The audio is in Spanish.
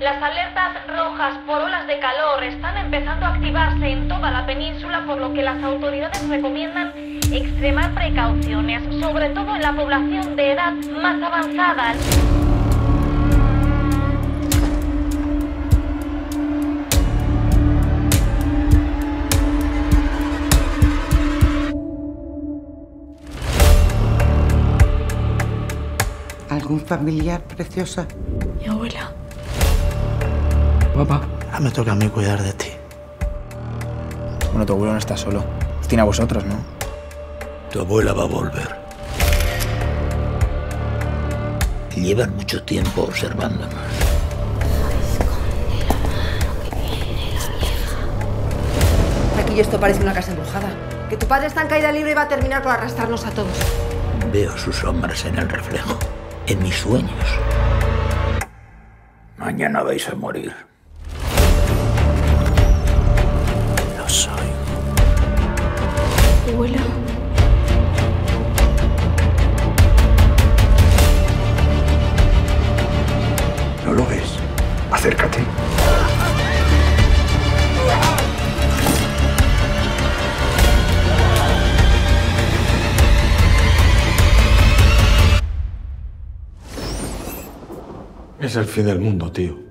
Las alertas rojas por olas de calor están empezando a activarse en toda la península, por lo que las autoridades recomiendan extremar precauciones, sobre todo en la población de edad más avanzada. ¿Algún familiar, preciosa? Mi abuela. Papá, ahora me toca a mí cuidar de ti. Bueno, tu abuelo no está solo. Os tiene a vosotros, ¿no? Tu abuela va a volver. Llevan mucho tiempo observándonos. Aquí esto parece una casa embrujada. Que tu padre está en caída libre y va a terminar por arrastrarnos a todos. Veo sus sombras en el reflejo. En mis sueños. Mañana vais a morir. Lo soy. Abuelo. ¿No lo ves? Acércate. Es el fin del mundo, tío.